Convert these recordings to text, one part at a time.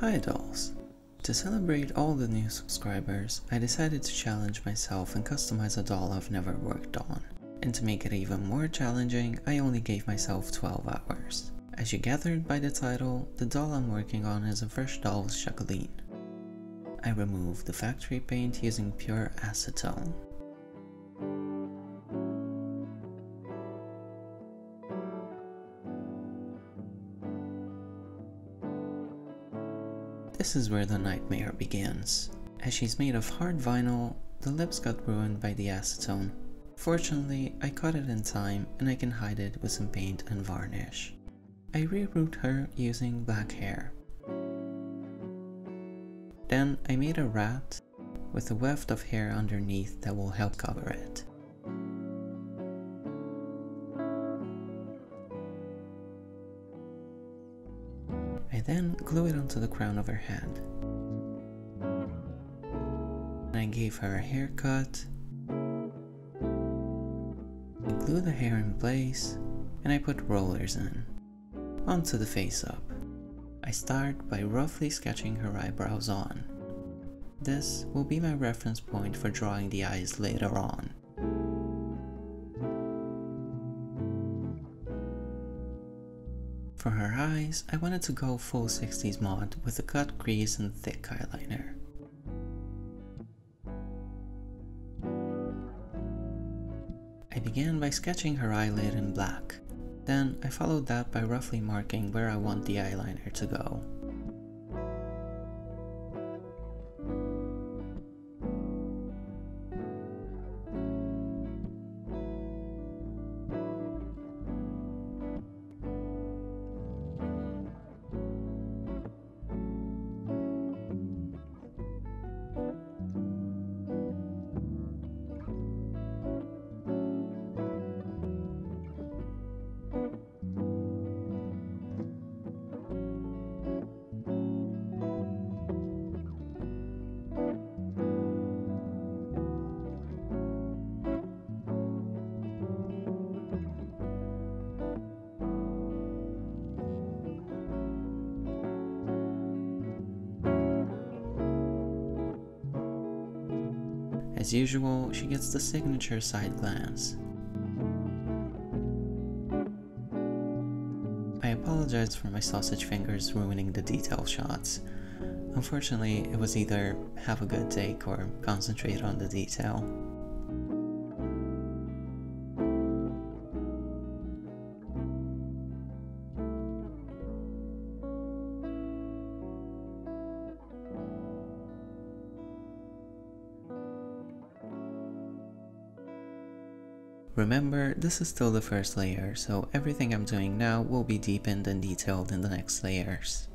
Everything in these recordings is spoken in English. Hi dolls! To celebrate all the new subscribers, I decided to challenge myself and customize a doll I've never worked on. And to make it even more challenging, I only gave myself 12 hours. As you gathered by the title, the doll I'm working on is a Fresh Dolls Jacqueline. I removed the factory paint using pure acetone. This is where the nightmare begins. As she's made of hard vinyl, the lips got ruined by the acetone. Fortunately, I caught it in time and I can hide it with some paint and varnish. I reroute her using black hair. Then I made a rat with a weft of hair underneath that will help cover it. I then glue it onto the crown of her head. I gave her a haircut. I glue the hair in place and I put rollers in. Onto the face up. I start by roughly sketching her eyebrows on. This will be my reference point for drawing the eyes later on. For her eyes, I wanted to go full 60s mod with a cut, crease and thick eyeliner. I began by sketching her eyelid in black. Then I followed that by roughly marking where I want the eyeliner to go. As usual, she gets the signature side glance. I apologize for my sausage fingers ruining the detail shots. Unfortunately, it was either have a good take or concentrate on the detail. Remember, this is still the first layer, so everything I'm doing now will be deepened and detailed in the next layers.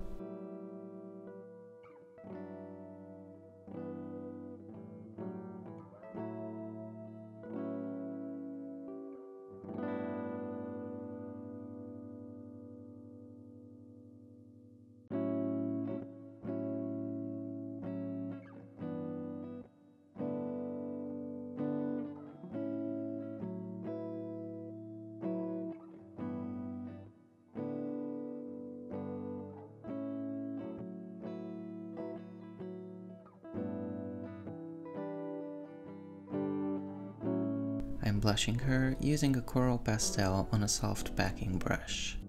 I'm blushing her using a coral pastel on a soft backing brush.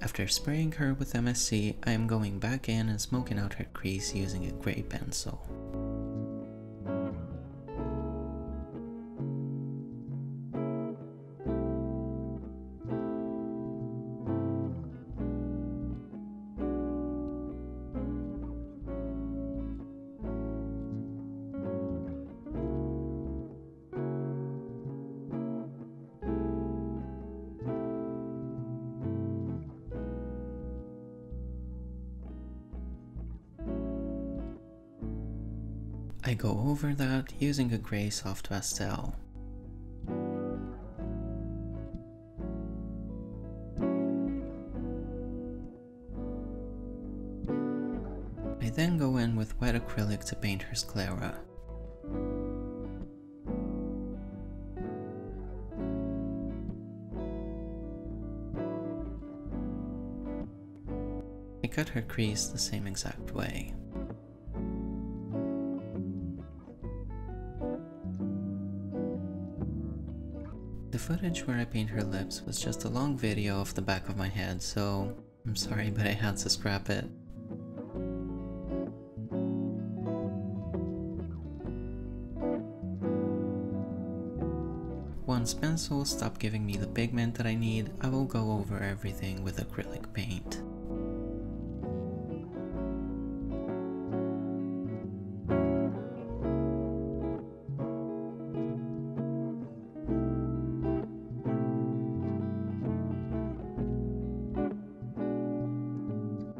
After spraying her with MSC, I am going back in and smoking out her crease using a gray pencil. I go over that using a grey soft pastel. I then go in with wet acrylic to paint her sclera. I cut her crease the same exact way. The footage where I paint her lips was just a long video off the back of my head, so I'm sorry, but I had to scrap it. Once pencils stop giving me the pigment that I need, I will go over everything with acrylic paint.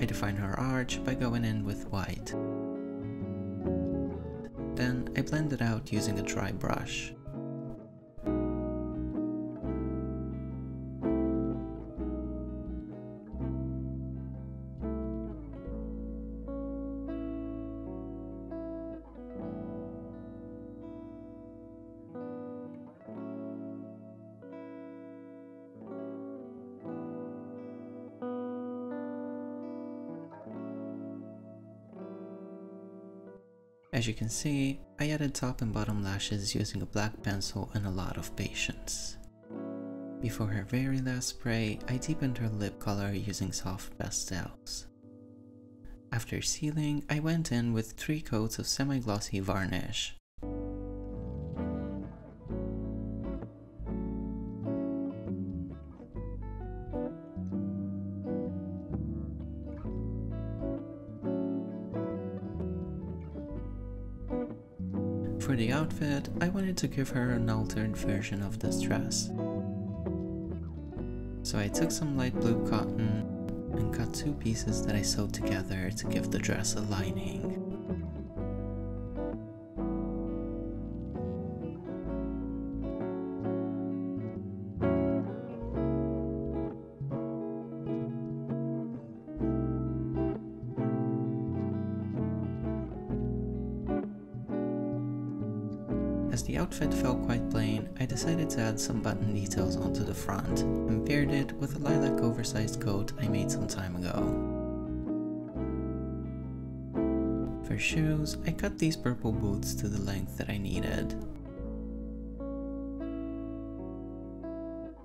I define her arch by going in with white. Then I blend it out using a dry brush. As you can see, I added top and bottom lashes using a black pencil and a lot of patience. Before her very last spray, I deepened her lip color using soft pastels. After sealing, I went in with 3 coats of semi-glossy varnish. For the outfit, I wanted to give her an altered version of this dress. So I took some light blue cotton and cut 2 pieces that I sewed together to give the dress a lining. As the outfit felt quite plain, I decided to add some button details onto the front and paired it with a lilac oversized coat I made some time ago. For shoes, I cut these purple boots to the length that I needed.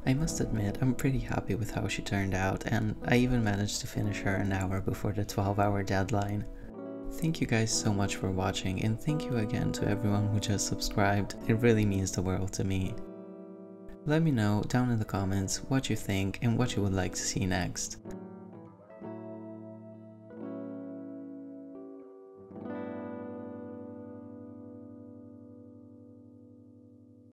I must admit, I'm pretty happy with how she turned out, and I even managed to finish her an hour before the 12-hour deadline. Thank you guys so much for watching, and thank you again to everyone who just subscribed. It really means the world to me. Let me know down in the comments what you think and what you would like to see next.